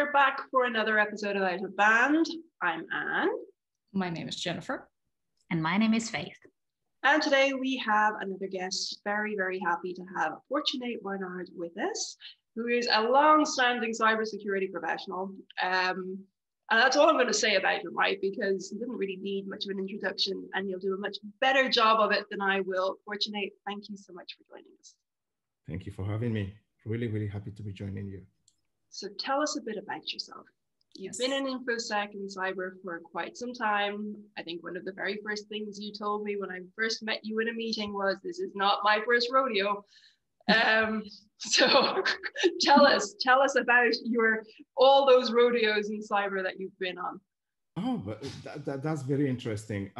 We're back for another episode of Out of Band. I'm Anne. My name is Jennifer. And my name is Faith. And today we have another guest, very, very happy to have Fortunate Barnard with us, who is a long-standing cybersecurity professional. And that's all I'm going to say about him, right? Because he didn't really need much of an introduction and he'll do a much better job of it than I will. Fortunate, thank you so much for joining us. Thank you for having me. Really, really happy to be joining you. So tell us a bit about yourself. You've been in InfoSec and cyber for quite some time. I think one of the very first things you told me when I first met you in a meeting was, this is not my first rodeo. So tell us about all those rodeos in cyber that you've been on. Oh, that's very interesting.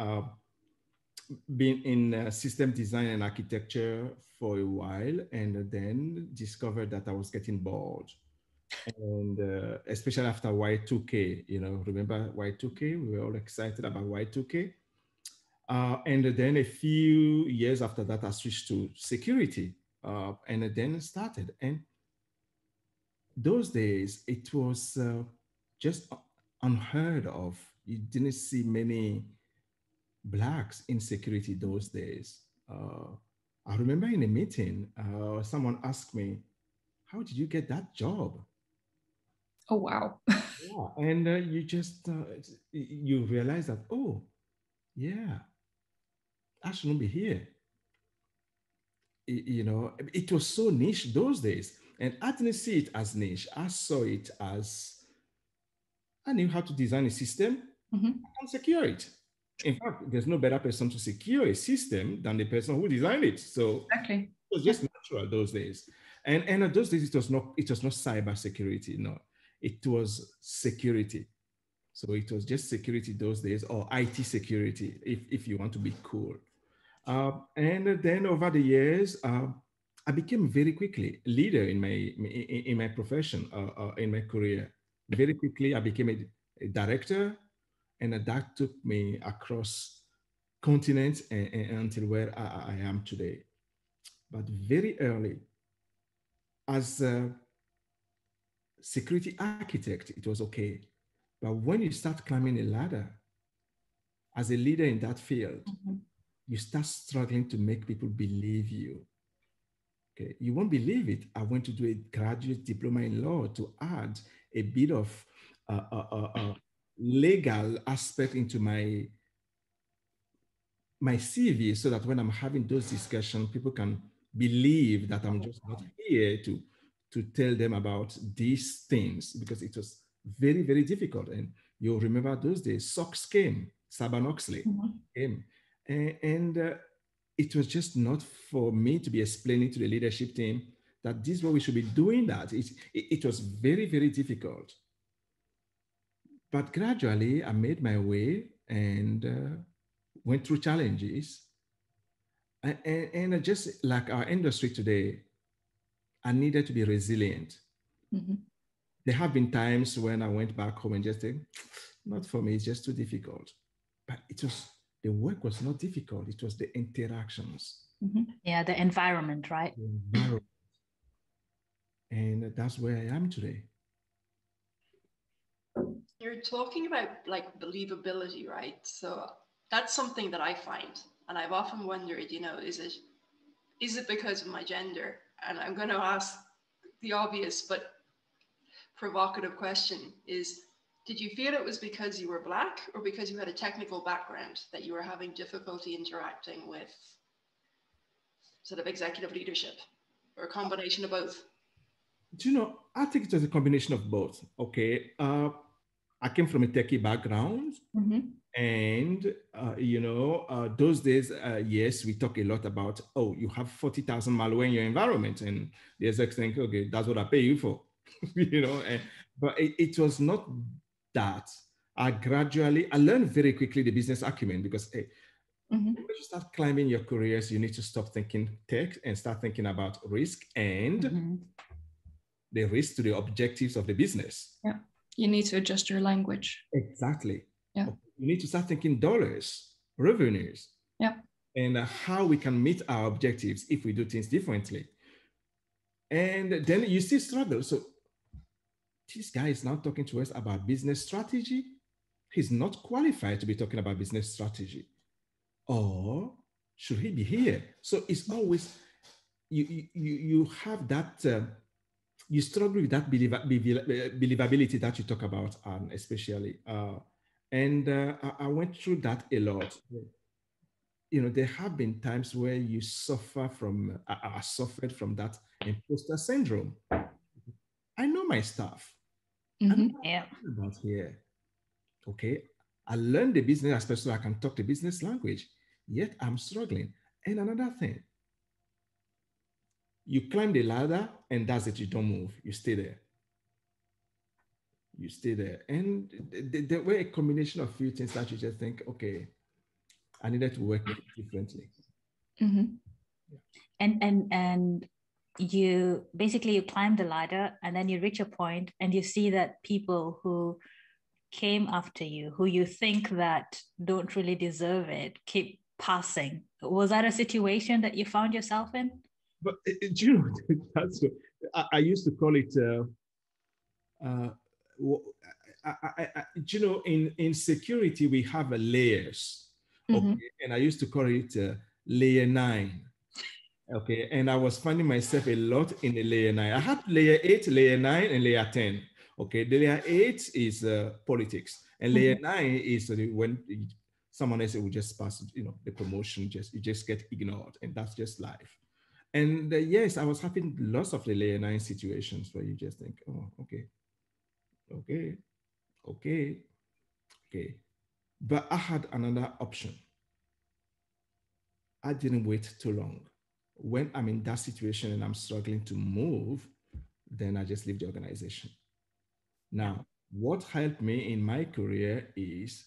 Been in system design and architecture for a while, and then discovered that I was getting bored. And especially after Y2K, remember Y2K? We were all excited about Y2K. And then a few years after that, I switched to security and then started. And those days, it was just unheard of. You didn't see many Blacks in security those days. I remember in a meeting, someone asked me, how did you get that job? Oh, wow. Yeah. And you just, you realize that, oh, yeah, I shouldn't be here. It was so niche those days. And I didn't see it as niche. I saw it as, I knew how to design a system and secure it. In fact, there's no better person to secure a system than the person who designed it. So okay. It was just natural those days. And at those days, it was not cyber security, no. It was security. So it was just security those days, or IT security, if you want to be cool. And then over the years, I became very quickly a leader in my profession, in my career. Very quickly, I became a director, and that took me across continents and until where I am today. But very early, as a security architect, it was okay. But when you start climbing a ladder, as a leader in that field, you start struggling to make people believe you. Okay, you won't believe it. I went to do a graduate diploma in law to add a bit of legal aspect into my CV, so that when I'm having those discussions, people can believe that I'm just not here to tell them about these things, because it was very, very difficult. And you'll remember those days, Sox came, Sarbanes-Oxley came. And it was just not for me to be explaining to the leadership team that this is what we should be doing that. It was very, very difficult. But gradually, I made my way and went through challenges. And just like our industry today, I needed to be resilient. There have been times when I went back home and just said, not for me, it's just too difficult. But it was, the work was not difficult. It was the interactions. Yeah, the environment, right? The environment. And that's where I am today. You're talking about like believability, right? So that's something that I find. And I've often wondered, is it because of my gender? And I'm going to ask the obvious but provocative question is, did you feel it was because you were Black or because you had a technical background that you were having difficulty interacting with sort of executive leadership, or a combination of both? I think it was a combination of both. Okay. I came from a techie background. And, those days, yes, we talk a lot about, oh, you have 40,000 malware in your environment. And the execs think, okay, that's what I pay you for, but it was not that. I learned very quickly the business acumen, because when you start climbing your careers, you need to stop thinking tech and start thinking about risk and the risk to the objectives of the business. Yeah. You need to adjust your language. Exactly. Yeah. You need to start thinking dollars, revenues, and how we can meet our objectives if we do things differently. And then you still struggle. So this guy is now talking to us about business strategy. He's not qualified to be talking about business strategy. Or should he be here? So it's always, you have that, you struggle with that believability that you talk about, especially. And I went through that a lot. You know, there have been times where you suffer from, I suffered from that imposter syndrome. I know my stuff. Mm-hmm. I'm not talking about here. Okay, I learned the business aspect so I can talk the business language, yet I'm struggling. And another thing, you climb the ladder and that's it, you don't move, you stay there. You stay there. And there were a combination of few things that you just think, okay, I needed to work differently. Mm-hmm. Yeah. And you basically you climb the ladder and then you reach a point and you see that people who came after you, who you think that don't really deserve it, keep passing. Was that a situation that you found yourself in? But you know, that's what, I used to call it. You know, in security we have layers. Mm-hmm. Okay, and I used to call it layer 9. Okay, and I was finding myself a lot in the layer 9. I had layer 8, layer 9, and layer 10. Okay, the layer 8 is politics, and layer mm-hmm. 9 is when someone else will just pass, you know, the promotion, you just get ignored, and that's just life. And yes, I was having lots of the layer 9 situations where you just think, oh, okay. But I had another option. I didn't wait too long. When I'm in that situation and I'm struggling to move, then I just leave the organization. Now, what helped me in my career is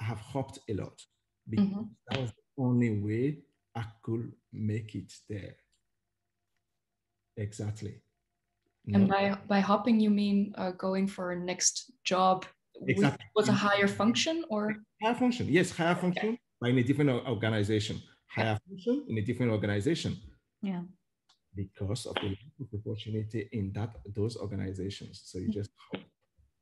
I have hopped a lot because mm-hmm. that was the only way I could make it there. Exactly. And by hopping, you mean going for next job? Exactly. Was a higher function or? Higher function, yes, higher function, okay. But in a different organization. Higher function in a different organization. Yeah. Because of the lack of opportunity in those organizations. So you just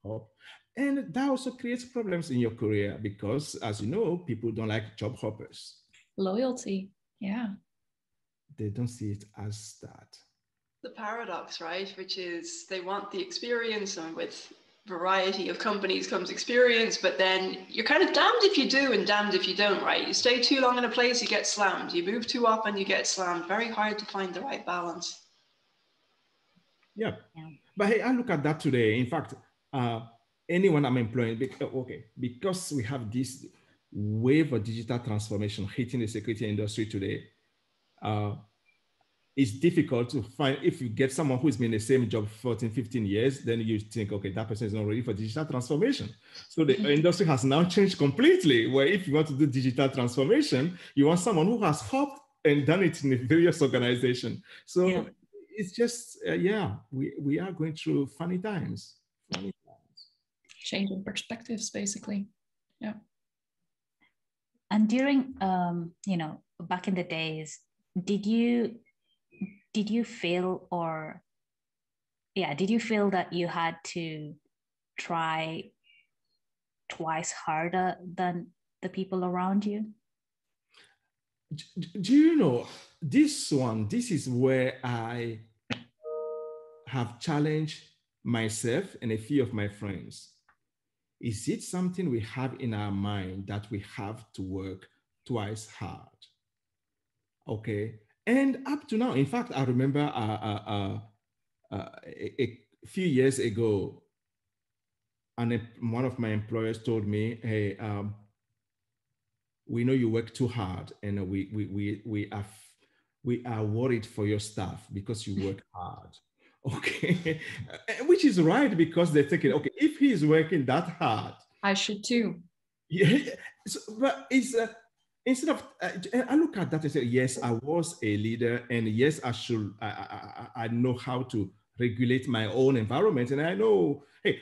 hop. And that also creates problems in your career because, as you know, people don't like job hoppers. Loyalty, yeah. They don't see it as that. The paradox, right? Which is they want the experience, and with variety of companies comes experience, but then you're kind of damned if you do and damned if you don't, right? You stay too long in a place, you get slammed. You move too often, you get slammed. Very hard to find the right balance. Yeah. But hey, I look at that today. In fact, anyone I'm employing, because we have this wave of digital transformation hitting the security industry today, it's difficult to find. If you get someone who's been in the same job for 14, 15 years, then you think, okay, that person is not ready for digital transformation. So the industry has now changed completely, where if you want to do digital transformation, you want someone who has hopped and done it in the various organizations. So it's just, we are going through funny times. Changing perspectives, basically, yeah. And during, back in the days, did you feel that you had to try twice harder than the people around you? Do you know, this is where I have challenged myself and a few of my friends. Is it something we have in our mind that we have to work twice hard? Okay. And up to now, in fact, I remember a few years ago, one of my employers told me, hey, we know you work too hard and we are worried for your staff because you work hard. Okay, which is right, because they're thinking, okay, if he is working that hard, I should too. Yeah, so, but it's... Instead of, I look at that and say, yes, I was a leader, and yes, I know how to regulate my own environment. And I know, hey,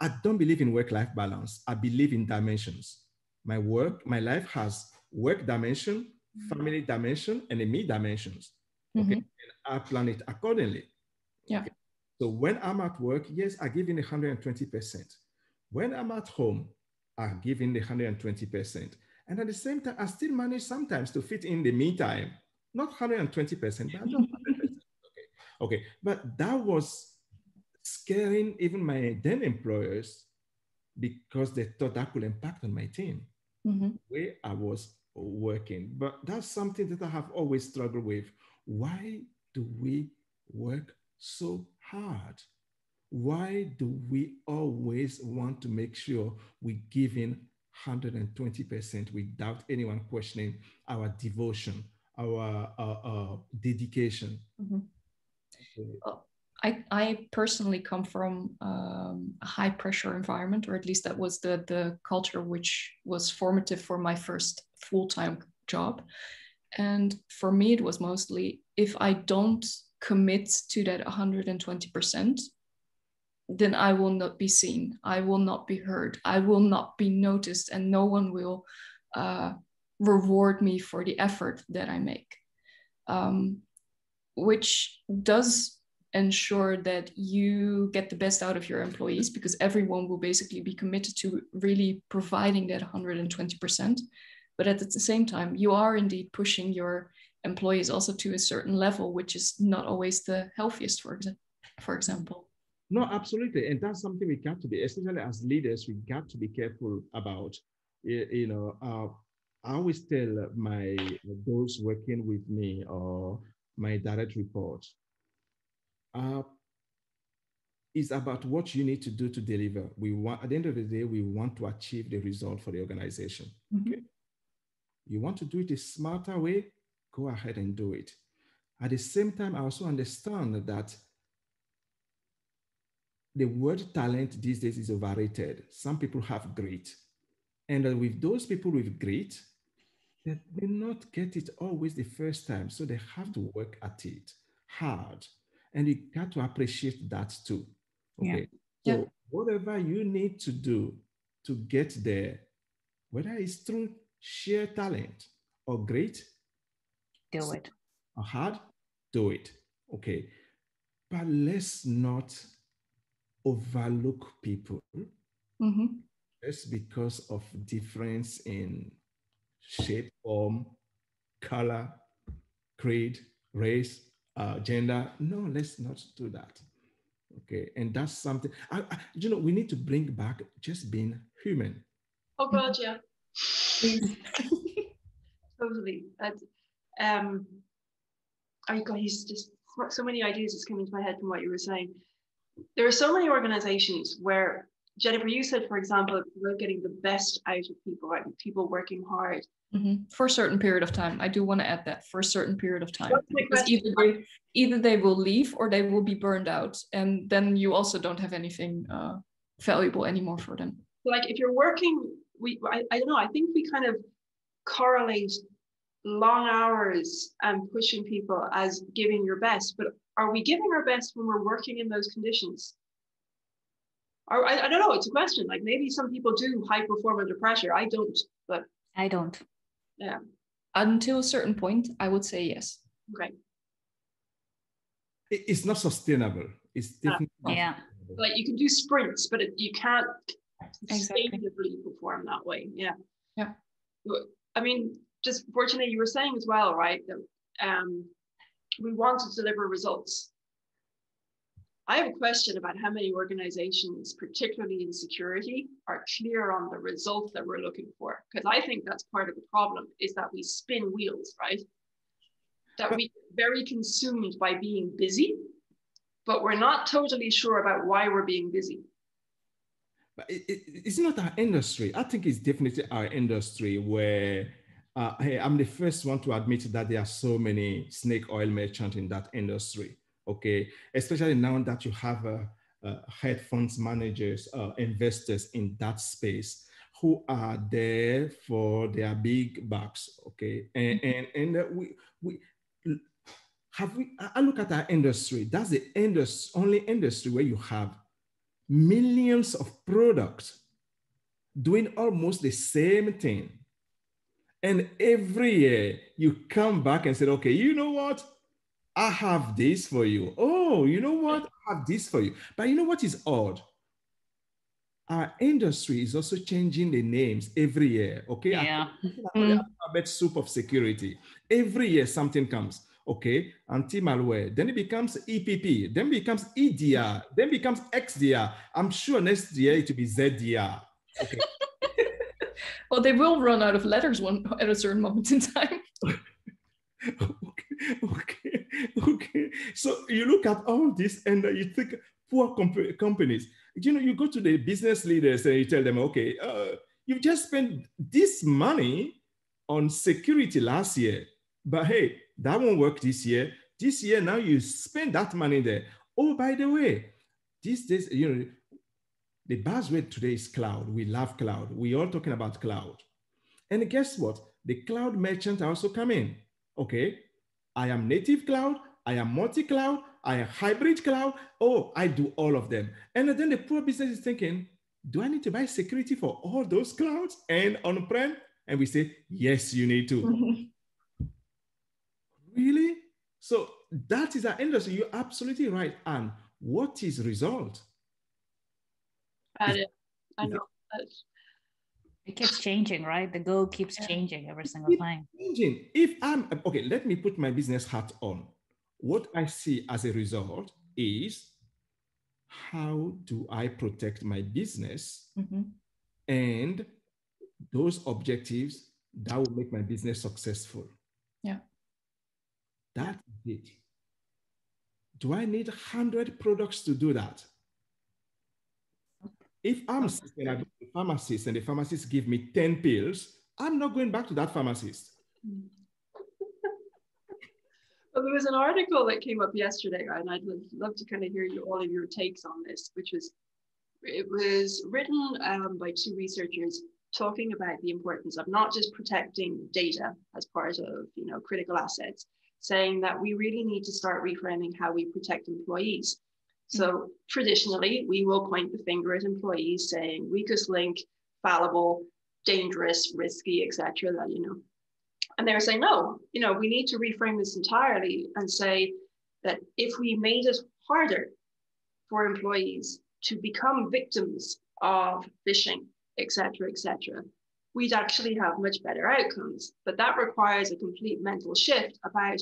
I don't believe in work-life balance. I believe in dimensions. My life has work dimension, family dimension, and me dimensions. Okay. Mm-hmm. And I plan it accordingly. Yeah. Okay. So when I'm at work, yes, I give in 120%. When I'm at home, I give in 120%. And at the same time, I still manage sometimes to fit in the meantime, not 120%, but not 100%. Okay, but that was scaring even my then employers because they thought that could impact on my team, where I was working. But that's something that I have always struggled with. Why do we work so hard? Why do we always want to make sure we give in 120% without anyone questioning our devotion, our dedication? Well, I personally come from a high pressure environment, or at least that was the culture which was formative for my first full-time job. And for me, it was mostly, if I don't commit to that 120%, then I will not be seen. I will not be heard. I will not be noticed, and no one will reward me for the effort that I make. Which does ensure that you get the best out of your employees, because everyone will basically be committed to really providing that 120%. But at the same time, you are indeed pushing your employees also to a certain level, which is not always the healthiest, for example. No, absolutely. And that's something we got to be, especially as leaders, we got to be careful about. You know, I always tell my those working with me or my direct report, is about what you need to do to deliver. We want, at the end of the day, we want to achieve the result for the organization. Okay? You want to do it a smarter way, go ahead and do it. At the same time, I also understand that the word talent these days is overrated. Some people have grit. And with those people with grit, they may not get it always the first time. So they have to work at it hard. And you got to appreciate that too. Okay. Yeah. So whatever you need to do to get there, whether it's through sheer talent or grit, do it. Or hard, do it. Okay. But let's not overlook people just because of difference in shape, form, color, creed, race, gender. No, let's not do that. Okay, and that's something. You know, we need to bring back just being human. Oh God, yeah, totally. I got just so many ideas just coming to my head from what you were saying. There are so many organizations where, Jennifer, you said, for example, we're getting the best out of people, right? People working hard. For a certain period of time. I do want to add that, for a certain period of time. Either they will leave or they will be burned out. And then you also don't have anything valuable anymore for them. Like if you're working, I don't know, I think we kind of correlate long hours and pushing people as giving your best. But are we giving our best when we're working in those conditions? Or, I don't know, it's a question. Like maybe some people do high perform under pressure. I don't, but. I don't. Yeah. Until a certain point, I would say yes. Okay. It's not sustainable. It's definitely not sustainable. Like you can do sprints, but you can't sustainably perform that way. Yeah. Yeah. I mean, just fortunately, you were saying as well, right, that we want to deliver results. I have a question about how many organizations, particularly in security, are clear on the result that we're looking for. Because I think that's part of the problem, is that we spin wheels, right? That we're very consumed by being busy, but we're not totally sure about why we're being busy. But it's not our industry. I think it's definitely our industry where I'm the first one to admit that there are so many snake oil merchants in that industry. Okay, especially now that you have hedge funds managers, investors in that space who are there for their big bucks. Okay, I look at our industry. That's the only industry where you have millions of products doing almost the same thing, and every year you come back and say, okay, you know what? I have this for you. Oh, you know what? I have this for you. But you know what is odd? Our industry is also changing the names every year, okay? Yeah. The alphabet soup of security. Every year something comes, okay? Anti-malware, then it becomes EPP, then becomes EDR, then becomes XDR. I'm sure next year it will be ZDR. Okay. Well, they will run out of letters at a certain moment in time. Okay. So you look at all this and you think poor companies. You know, you go to the business leaders and you tell them, okay, you just spent this money on security last year, but hey, that won't work this year. This year, now you spend that money there. Oh, by the way, these days, you know, the buzzword today is cloud. We love cloud. We're all talking about cloud. And guess what? The cloud merchants are also coming. Okay, I am native cloud, I am multi-cloud, I am hybrid cloud. Oh, I do all of them. And then the poor business is thinking, do I need to buy security for all those clouds and on-prem? And we say, yes, you need to. Mm-hmm. Really? So that is our industry. You're absolutely right. And what is result? I know. It keeps changing, right? The goal keeps changing every single time. If I'm, okay, let me put my business hat on. What I see as a result is, how do I protect my business and those objectives that will make my business successful? Yeah. That's it. Do I need 100 products to do that? If I'm sick and I go to the pharmacist and the pharmacist give me 10 pills, I'm not going back to that pharmacist. Well, there was an article that came up yesterday, right? And I'd love to kind of hear all of your takes on this, which was, it was written by two researchers talking about the importance of not just protecting data as part of, you know, critical assets, saying that we really need to start reframing how we protect employees. So traditionally, we will point the finger at employees saying weakest link, fallible, dangerous, risky, etc. That, you know, and they're saying, no, you know, we need to reframe this entirely and say that if we made it harder for employees to become victims of phishing, etc., we'd actually have much better outcomes. But that requires a complete mental shift about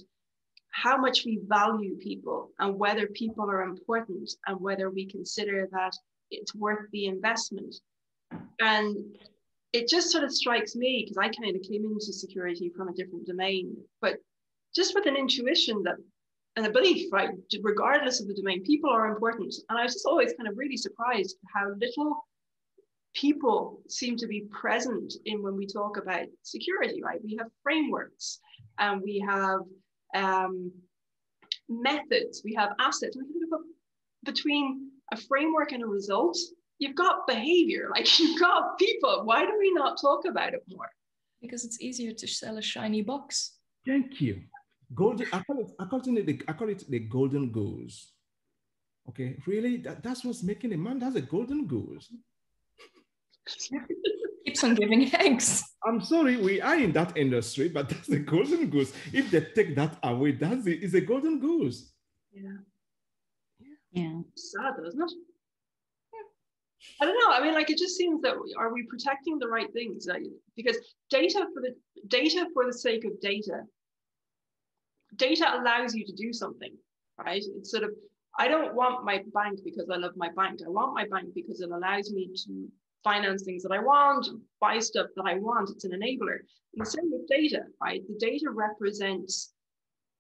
how much we value people and whether people are important and whether we consider that it's worth the investment. And it just sort of strikes me, because I kind of came into security from a different domain, but just with an intuition that, and a belief, right, regardless of the domain, people are important. And I was just always kind of really surprised how little people seem to be present in when we talk about security, right? We have frameworks and we have methods, we have assets. Between a framework and a result, you've got behavior, like you've got people. Why do we not talk about it more? Because it's easier to sell a shiny box. Thank you. Golden, I call it the golden goose. Okay, really? That's what's making a man, that's a golden goose. Keeps on giving eggs. I'm sorry, we are in that industry, but that's the golden goose. If they take that away, that's it. It's a golden goose. Yeah. Sad, though, isn't it? Yeah. I don't know. I mean, like, it just seems that are we protecting the right things? Like, because data for the sake of data. Data allows you to do something, right? It's sort of, I don't want my bank because I love my bank. I want my bank because it allows me to finance things that I want, buy stuff that I want. It's an enabler. And the same with data, right? The data represents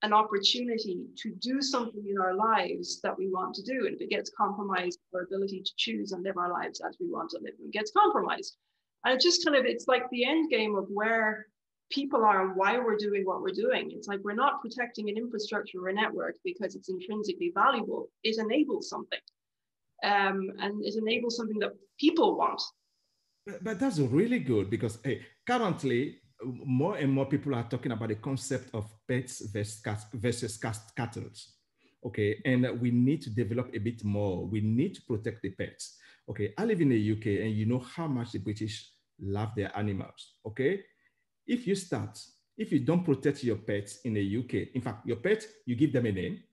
an opportunity to do something in our lives that we want to do. And if it gets compromised, our ability to choose and live our lives as we want to live them gets compromised. And it's just kind of, it's like the end game of where people are and why we're doing what we're doing. It's like, we're not protecting an infrastructure or a network because it's intrinsically valuable. It enables something. And it enables something that people want. But that's really good, because hey, currently more and more people are talking about the concept of pets versus cattle. Okay, and we need to develop a bit more. We need to protect the pets. Okay, I live in the UK, and you know how much the British love their animals. Okay, if you start, If you don't protect your pets in the UK, in fact, your pets, you give them a name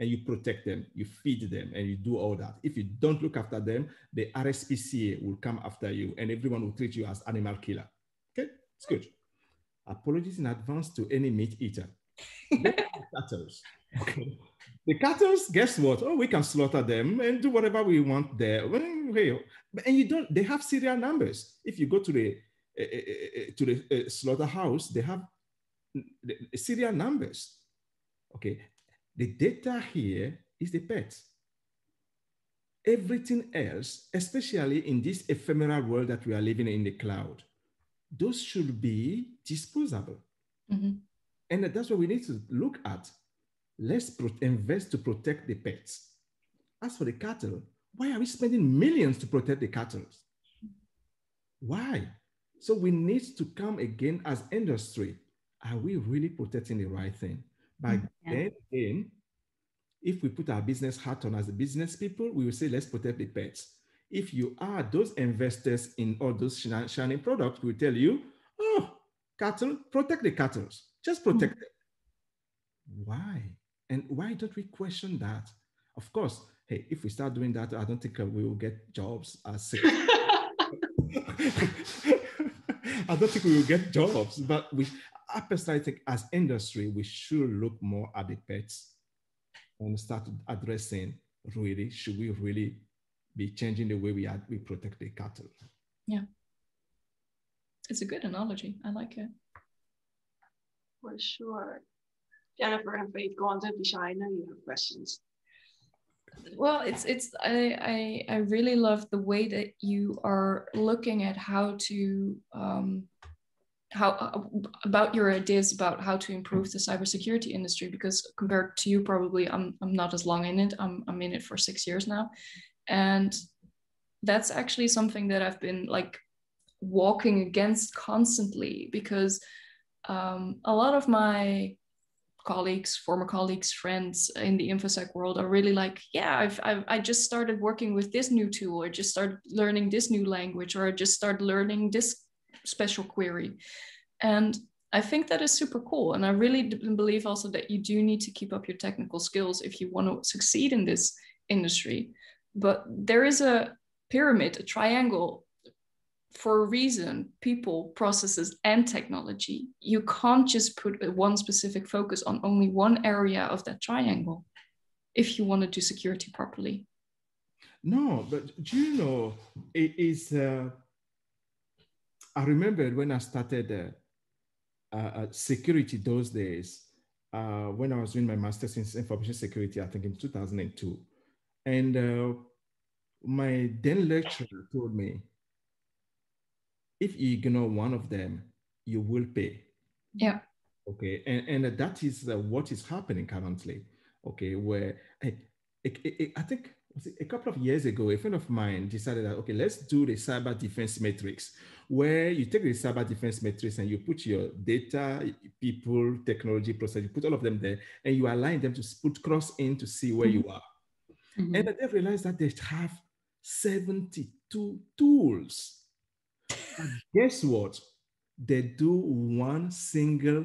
and you protect them, you feed them, and you do all that. If you don't look after them, the RSPCA will come after you and everyone will treat you as animal killer. Okay, it's good. Apologies in advance to any meat eater. Cattles. Okay. The cattle, guess what? Oh, we can slaughter them and do whatever we want there. And you don't, they have serial numbers. If you go to the slaughterhouse, they have serial numbers. Okay. The data here is the pets. Everything else, especially in this ephemeral world that we are living in the cloud, those should be disposable. Mm-hmm. And that's what we need to look at. Let's invest to protect the pets. As for the cattle, why are we spending millions to protect the cattle? Why? So we need to come again as industry. Are we really protecting the right thing? But then again, if we put our business hat on as the business people, we will say, let's protect the pets. If you are those investors in all those shiny products, we will tell you, oh, cattle, protect the cattle. Just protect them. Why? And why don't we question that? Of course, hey, if we start doing that, I don't think we will get jobs as I don't think we will get jobs, but I personally think as industry, we should look more at the pets and start addressing really, should we really be changing the way we protect the cattle? Yeah. It's a good analogy. I like it. For sure. Jennifer and Faith, go on, don't be shy. I know you have questions. Well, I really love the way that you are looking at how to about your ideas about how to improve the cybersecurity industry, because compared to you, probably I'm not as long in it. I'm in it for 6 years now, and that's actually something that I've been like walking against constantly, because a lot of my colleagues, former colleagues, friends in the InfoSec world are really like, yeah, I just started working with this new tool, or just started learning this new language, or I just started learning this special query. And I think that is super cool. And I really believe also that you do need to keep up your technical skills if you want to succeed in this industry. But there is a pyramid, a triangle, for a reason: people, processes, and technology. You can't just put one specific focus on only one area of that triangle if you want to do security properly. No, but do you know, it is, I remember when I started security those days, when I was doing my master's in information security, I think in 2002. And my then lecturer told me, if you ignore one of them, you will pay. Yeah. Okay. And that is what is happening currently. Okay. Where I think a couple of years ago, a friend of mine decided that, okay, let's do the cyber defense matrix, where you take the cyber defense matrix and you put your data, people, technology, process, you put all of them there, and you align them to put cross in to see where you are. Mm-hmm. And I realized that they have 72 tools. But guess what? They do one single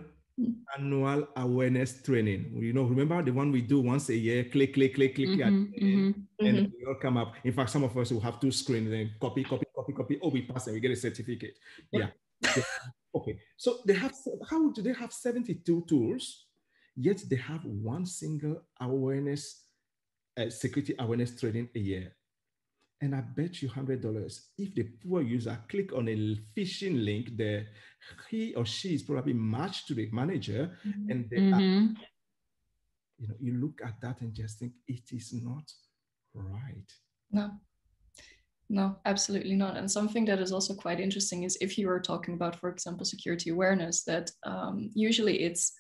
annual awareness training. You know, remember the one we do once a year, click, click, click, click, and we all come up. In fact, some of us will have two screens and copy, copy, copy, copy. Oh, we pass and we get a certificate. Yeah. Okay. So they have, how do they have 72 tools, yet they have one single awareness, security awareness training a year? And I bet you $100, if the poor user click on a phishing link there, he or she is probably matched to the manager. Mm-hmm. And they are, you know, you look at that and just think, it is not right. No, no, absolutely not. And something that is also quite interesting is, if you are talking about, for example, security awareness, that usually it's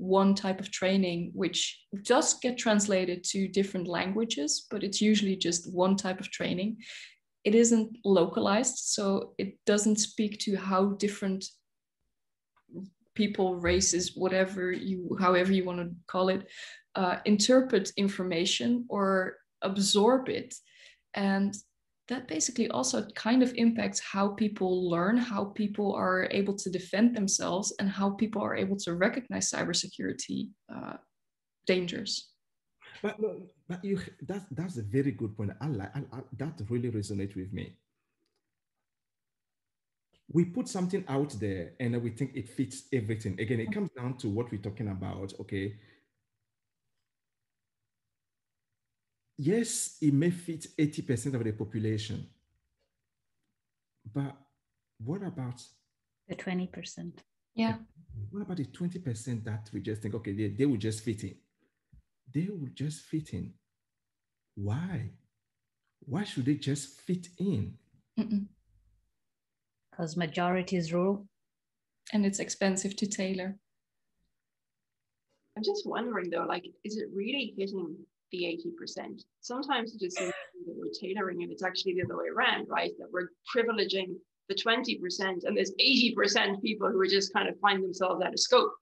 one type of training which does get translated to different languages, but it's usually just one type of training. It isn't localized, so it doesn't speak to how different people, races, whatever you, however you want to call it, interpret information or absorb it. And that basically also kind of impacts how people learn, how people are able to defend themselves, and how people are able to recognize cybersecurity dangers. But you, that's a very good point. That really resonates with me. We put something out there and we think it fits everything. Again, it comes down to what we're talking about, okay? Yes, it may fit 80% of the population, but what about the 20%? Yeah. What about the 20% that we just think, okay, they will just fit in? They will just fit in. Why? Why should they just fit in? Because majorities rule. And it's expensive to tailor. I'm just wondering though, like, is it really hitting the 80%? Sometimes it just seems that we're tailoring and it's actually the other way around, right? That we're privileging the 20% and there's 80% people who are just kind of find themselves out of scope.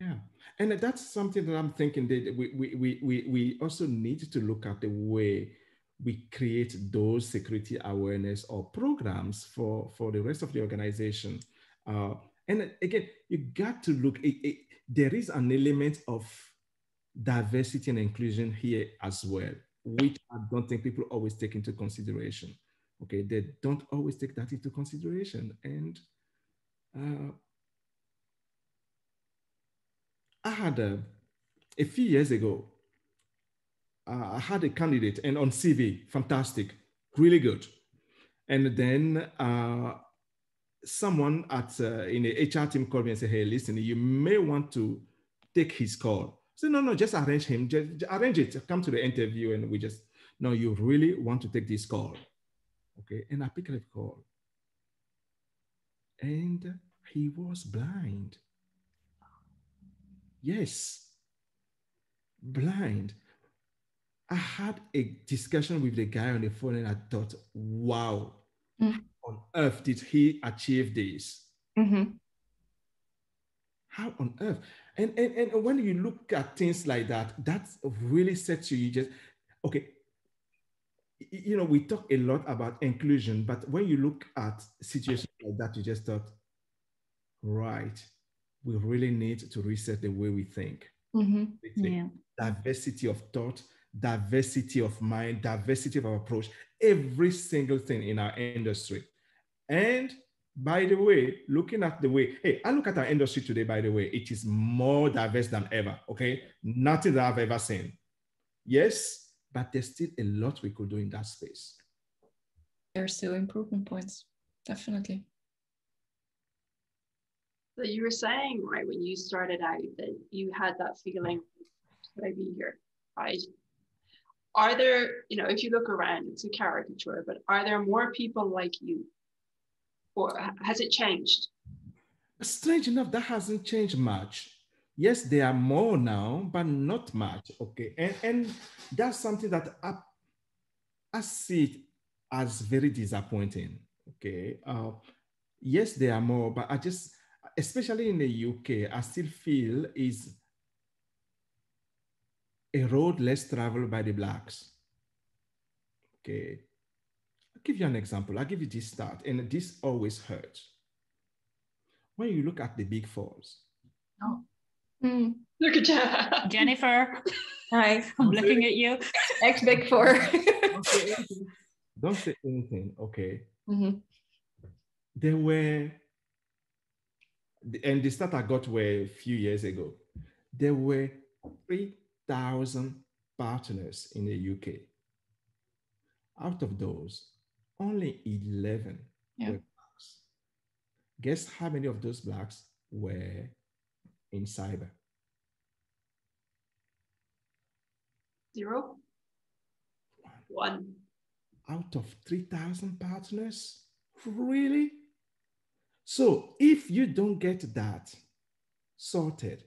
Yeah, and that's something that I'm thinking that we also need to look at the way we create those security awareness or programs for the rest of the organization. And again, you got to look, there is an element of diversity and inclusion here as well, which I don't think people always take into consideration. Okay, they don't always take that into consideration. And I had a few years ago, I had a candidate, and on CV, fantastic, really good. And then someone in the HR team called me and said, hey, listen, you may want to take his call. So no, just arrange him, just arrange it. Come to the interview and we just, no, you really want to take this call. Okay, and I picked up call. And he was blind. Yes, blind. I had a discussion with the guy on the phone and I thought, wow, how on earth did he achieve this? How on earth? And when you look at things like that, that really sets you just, okay, you know, we talk a lot about inclusion, but when you look at situations like that, you just thought, right, we really need to reset the way we think. Yeah. Diversity of thought, diversity of mind, diversity of our approach, every single thing in our industry. And by the way, looking at the way, hey, I look at our industry today, by the way, it is more diverse than ever, okay? Nothing that I've ever seen. Yes, but there's still a lot we could do in that space. There are still improvement points, definitely. So you were saying, right, when you started out that you had that feeling, should I be here, right? Are there, you know, if you look around, it's a caricature, but are there more people like you? Or has it changed? Strange enough, that hasn't changed much. Yes, there are more now, but not much. Okay, and that's something that I see it as very disappointing. Okay, yes, there are more, but I just, especially in the UK, I still feel is a road less traveled by the blacks. Okay. I'll give you an example. I'll give you this start, and this always hurts. When you look at the Big Fours. Oh. Look at you. Jennifer. Hi, I'm looking at you. Ex-Big Four. Okay. Don't say anything, okay? They were, and the start I got were a few years ago. There were 3,000 partners in the UK. Out of those, only 11 were blacks. Guess how many of those blacks were in cyber? 0. 1. Out of 3,000 partners? Really? So if you don't get that sorted,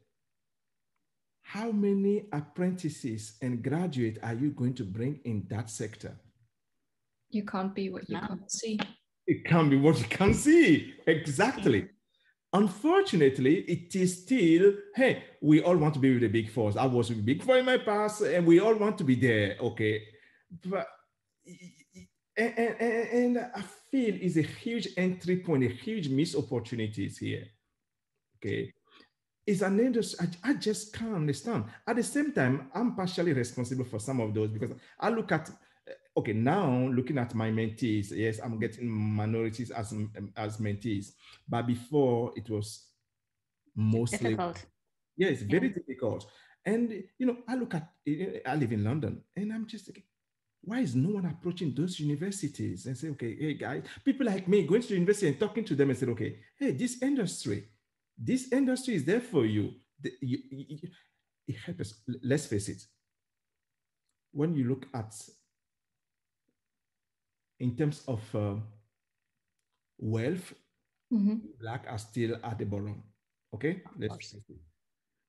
how many apprentices and graduates are you going to bring in that sector? You can't be what you can't see. It can't be what you can't see. Exactly. Unfortunately, it is still, hey, we all want to be with the Big Fours. I was with Big Four in my past, and we all want to be there. Okay. But And I feel is a huge entry point, a huge missed opportunities here. Okay. It's an industry I just can't understand. At the same time, I'm partially responsible for some of those because I look at, okay, now looking at my mentees, yes, I'm getting minorities as mentees, but before it was mostly difficult. Yeah, it's very difficult. And, you know, I look at, I live in London and I'm just like, why is no one approaching those universities and say, okay, hey guys, people like me going to university and talking to them and say, okay, hey, this industry is there for you. It helps. Let's face it. When you look at, in terms of wealth, Black are still at the bottom. Okay, let's face it.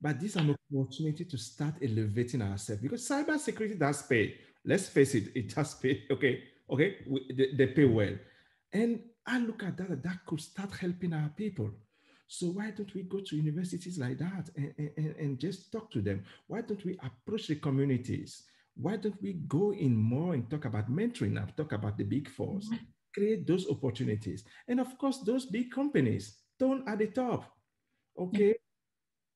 But this is an opportunity to start elevating ourselves because cybersecurity does pay. Let's face it, it does pay. Okay, they pay well, and I look at that could start helping our people. So why don't we go to universities like that and just talk to them? Why don't we approach the communities? Why don't we go in more and talk about mentoring? I've talked about the big fours, create those opportunities. And of course, those big companies, don't at the top, okay?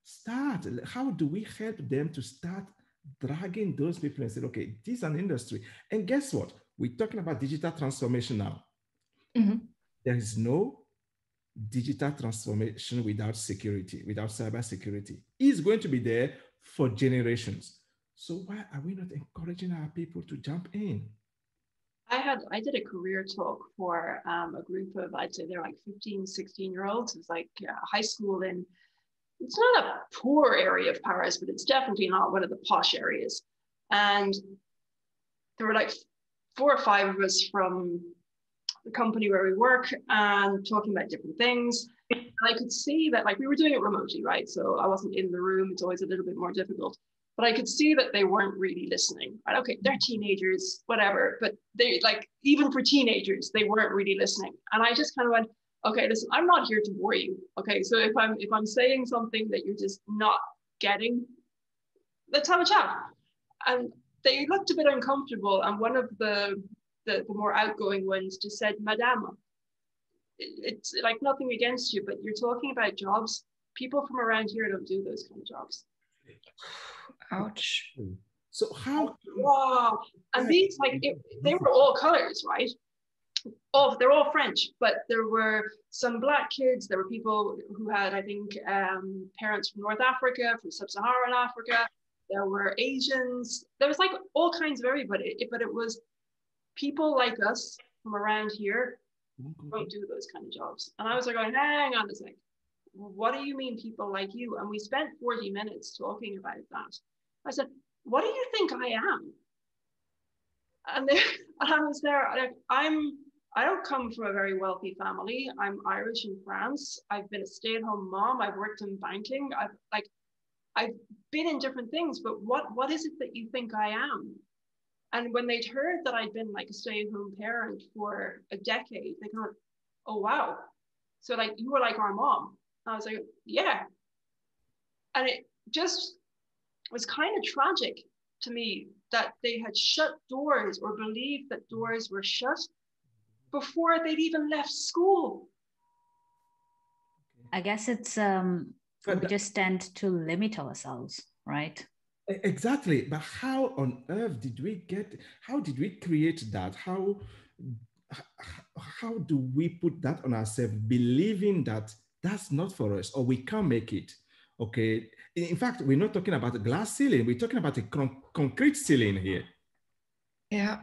Start, how do we help them to start dragging those people and say, okay, this is an industry. And guess what? We're talking about digital transformation now. There is no digital transformation without security, without cybersecurity. Is going to be there for generations. So why are we not encouraging our people to jump in? I did a career talk for a group of, I'd say they're like 15, 16-year-olds. It's like high school in, it's not a poor area of Paris, but it's definitely not one of the posh areas. And there were like 4 or 5 of us from the company where we work and talking about different things. And I could see that, like, we were doing it remotely, right? So I wasn't in the room. It's always a little bit more difficult, but I could see that they weren't really listening. Right? Okay, they're teenagers, whatever, but they, like, even for teenagers, they weren't really listening. And I just kind of went, okay, listen, I'm not here to bore you. Okay, so if I'm saying something that you're just not getting, let's have a chat. And they looked a bit uncomfortable. And one of the more outgoing ones just said, Madame, it's like nothing against you, but you're talking about jobs. People from around here don't do those kind of jobs. Ouch. So how? Wow. And these, like, they were all colors, right? Oh, they're all French, but there were some Black kids. There were people who had, I think, parents from North Africa, from Sub-Saharan Africa. There were Asians. There was like all kinds of everybody, but it was, people like us from around here don't do those kind of jobs. And I was like, hang on a sec. What do you mean people like you? And we spent 40 minutes talking about that. I said, what do you think I am? And I was there, like, I don't come from a very wealthy family. I'm Irish in France. I've been a stay-at-home mom. I've worked in banking. I've been in different things, but what is it that you think I am? And when they'd heard that I'd been like a stay-at-home parent for a decade, they kind of, oh, wow. So like, you were like our mom. And I was like, yeah. And it just was kind of tragic to me that they had shut doors or believed that doors were shut before they'd even left school. I guess it's, we just tend to limit ourselves, right? Exactly, but how on earth did we get, how did we create that? How do we put that on ourselves, believing that that's not for us or we can't make it, okay? In fact, we're not talking about a glass ceiling, we're talking about a concrete ceiling here. Yeah.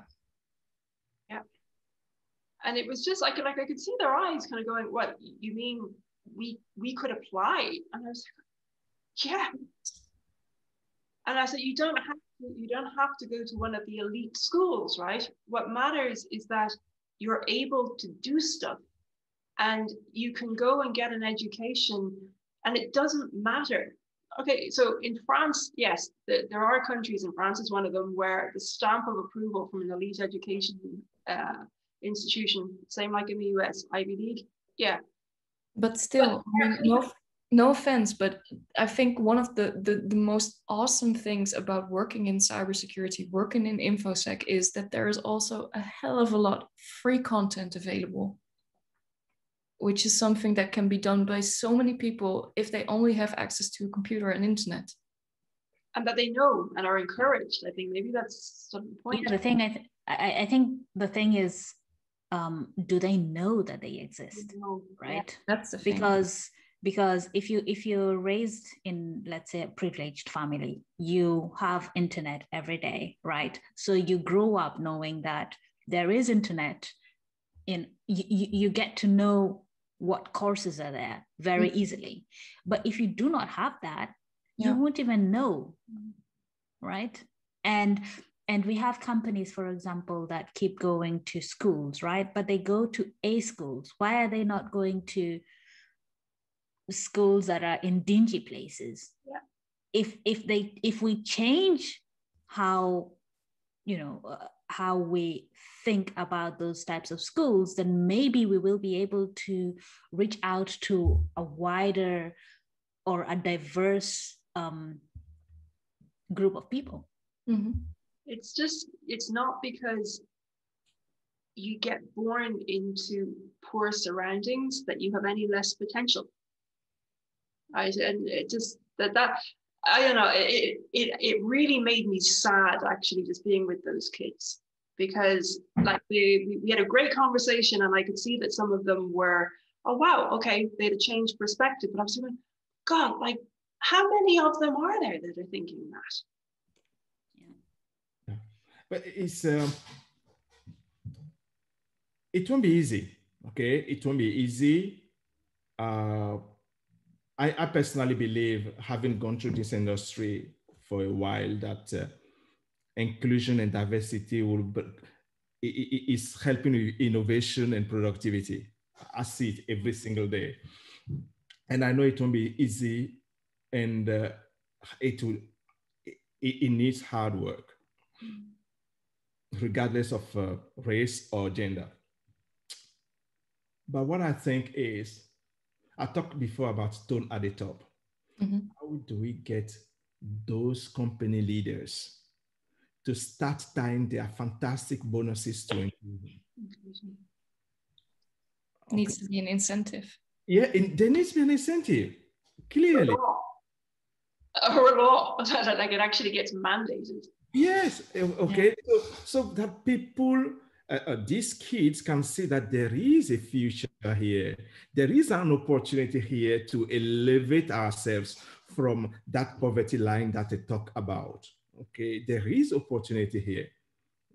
Yeah. And it was just, I could see their eyes kind of going, what, you mean we could apply? And I was like, yeah. And I said, you don't have to go to one of the elite schools, right? What matters is that you're able to do stuff and you can go and get an education and it doesn't matter. Okay, so in France, yes, there are countries, and France is one of them, where the stamp of approval from an elite education institution, same like in the US, Ivy League, yeah. But still, no offense, but I think one of the most awesome things about working in cybersecurity, working in InfoSec, is that there is also a hell of a lot of free content available, which is something that can be done by so many people if they only have access to a computer and internet. And that they know and are encouraged. I think maybe that's the point. Yeah, the thing I think the thing is, do they know that they exist? No. Right? Yeah, that's the thing. Because if you're raised in, let's say, a privileged family, you have internet every day, right? So you grow up knowing that there is internet. You get to know what courses are there very easily. But if you do not have that, you won't even know, right? And we have companies, for example, that keep going to schools, right? But they go to A schools. Why are they not going to schools that are in dingy places? Yeah. If we change how, how we think about those types of schools, then maybe we will be able to reach out to a wider or a diverse group of people. Mm-hmm. It's not because you get born into poor surroundings that you have any less potential. It really made me sad, actually, just being with those kids, because like we had a great conversation and I could see that some of them were, oh, wow, okay, they had a changed perspective. But I was going, God, like, how many of them are there that are thinking that? Yeah. But it's, it won't be easy, okay? It won't be easy. I personally believe, having gone through this industry for a while, that inclusion and diversity is helping with innovation and productivity. I see it every single day. And I know it won't be easy, and it needs hard work, regardless of race or gender. But what I think is, I talked before about tone at the top. Mm-hmm. How do we get those company leaders to start tying their fantastic bonuses to inclusion? Okay. Needs to be an incentive. Yeah, there needs to be an incentive, clearly. Or a law, so that like it actually gets mandated. Yes, okay. Yeah. So that people, these kids can see that there is a future here. There is an opportunity here to elevate ourselves from that poverty line that I talk about. Okay, there is opportunity here.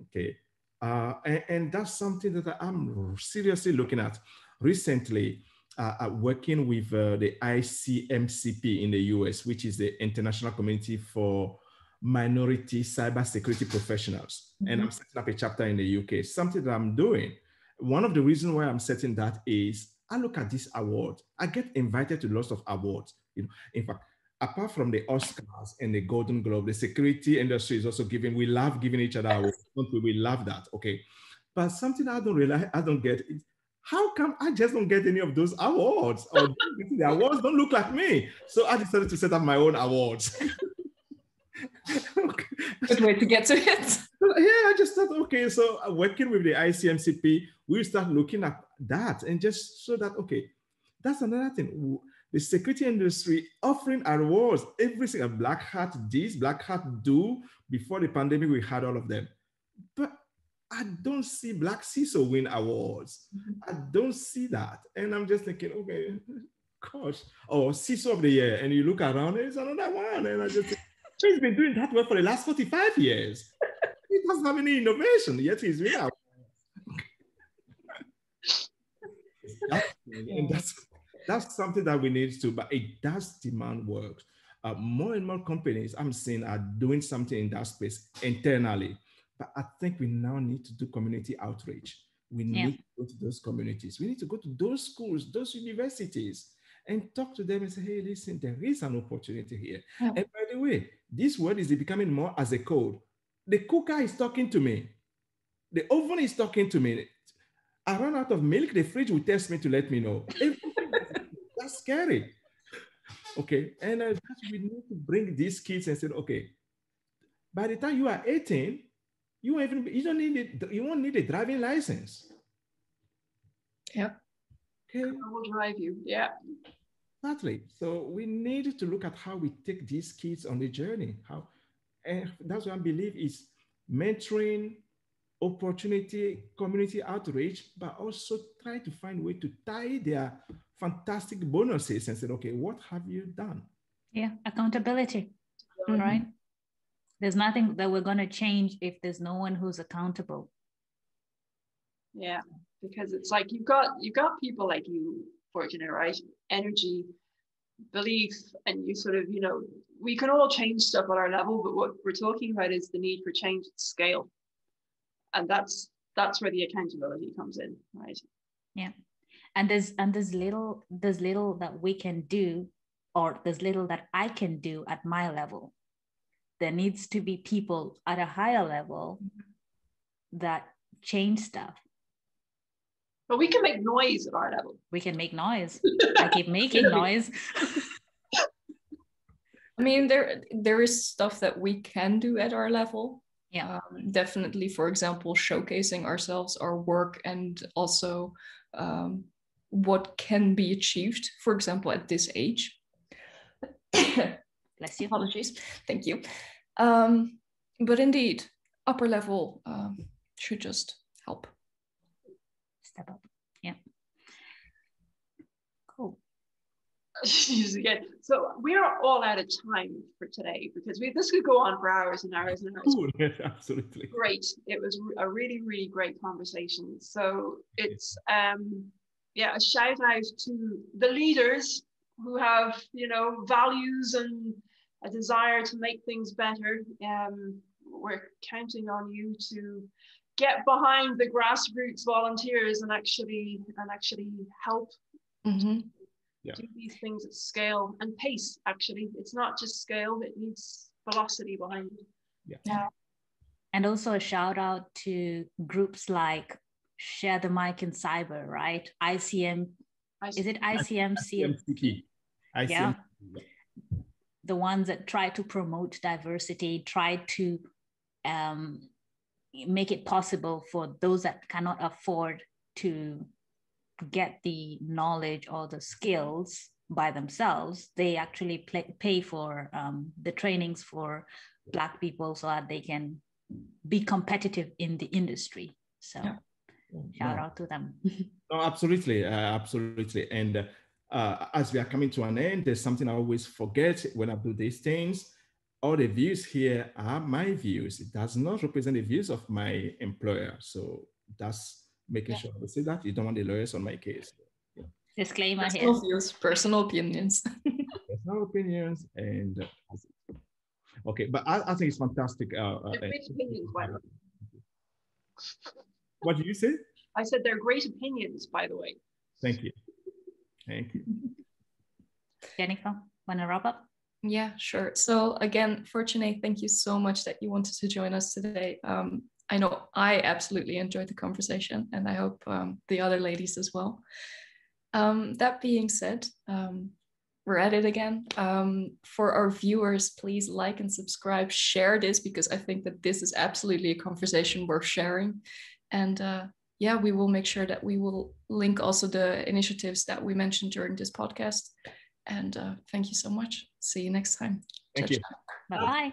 Okay, and that's something that I'm seriously looking at. Recently, working with the ICMCP in the US, which is the International Community for Minority Cybersecurity Professionals. Mm-hmm. And I'm setting up a chapter in the UK, something that I'm doing. One of the reasons why I'm setting that is, I look at this award. I get invited to lots of awards. In fact, apart from the Oscars and the Golden Globe, the security industry is also giving, we love giving each other awards. We love that, okay? But something I don't realize, I don't get, is how come I just don't get any of those awards? Or the awards don't look like me. So I decided to set up my own awards. Okay. Good way to get to it. Yeah, I just thought, okay, so working with the ICMCP, we'll start looking at that, and just so that, okay, that's another thing. The security industry offering awards, every single Black Hat this, Black Hat do. Before the pandemic, we had all of them. But I don't see Black CISO win awards. Mm-hmm. I don't see that. And I'm just thinking, okay, gosh, oh, CISO of the year. And you look around, it's another one. And I just think, he's been doing that work for the last 45 years. He doesn't have any innovation, yet he's real. And that's something that we need to, but it does demand work. More and more companies I'm seeing are doing something in that space internally, but I think we now need to do community outreach. We need to go to those communities. We need to go to those schools, those universities, and talk to them and say, hey, listen, there is an opportunity here. Yeah. And by the way, this world is becoming more as a code. The cooker is talking to me. The oven is talking to me. I run out of milk, the fridge will text me to let me know. That's scary. Okay, and we need to bring these kids and say, okay, by the time you are 18, you won't need a driving license. Yep. Okay. I will drive you. Yeah. Exactly. So we need to look at how we take these kids on the journey. And that's what I believe is mentoring, opportunity, community outreach, but also try to find a way to tie their fantastic bonuses and say, okay, what have you done? Yeah, accountability, right? There's nothing that we're going to change if there's no one who's accountable. Yeah, because it's like you've got people like you, fortunate, right? Energy, belief, and you sort of, you know, we can all change stuff at our level, but what we're talking about is the need for change at scale. And that's where the accountability comes in, right? Yeah. And there's little that we can do, or there's little that I can do at my level. There needs to be people at a higher level that change stuff. But we can make noise at our level. We can make noise. I keep making noise. I mean, there is stuff that we can do at our level. Yeah, definitely. For example, showcasing ourselves, our work, and also what can be achieved, for example, at this age. Bless you. Apologies. Thank you. But indeed, upper level should just help. Step up. Yeah. Cool. So we are all out of time for today, because this could go on for hours and hours and hours. Ooh, yes, absolutely. Great. It was a really, really great conversation. So it's, yeah, a shout out to the leaders who have, you know, values and a desire to make things better. We're counting on you to get behind the grassroots volunteers and actually help do these things at scale and pace. Actually, it's not just scale; it needs velocity behind it. Yeah. And also a shout out to groups like Share the Mic in Cyber, right? Is it ICMCP? Yeah. The ones that try to promote diversity, try to make it possible for those that cannot afford to get the knowledge or the skills by themselves. They actually pay for the trainings for Black people so that they can be competitive in the industry. So shout out to them. No, absolutely. Absolutely. And as we are coming to an end, there's something I always forget when I do these things. All the views here are my views. It does not represent the views of my employer. So that's making sure we say that. You don't want the lawyers on my case. Yeah. Disclaimer here. Personal opinions. Personal opinions. And okay, but I think it's fantastic. Great opinions, by the way. What did you say? I said they're great opinions, by the way. Thank you. Thank you. Jennifer, want to wrap up? Yeah, sure. So again, Fortunate, thank you so much that you wanted to join us today. I know I absolutely enjoyed the conversation, and I hope the other ladies as well. That being said, we're at it again. For our viewers, please like and subscribe, share this, because I think that this is absolutely a conversation worth sharing. And yeah, we will make sure that we will link also the initiatives that we mentioned during this podcast. And thank you so much. See you next time. Thank you. Bye-bye.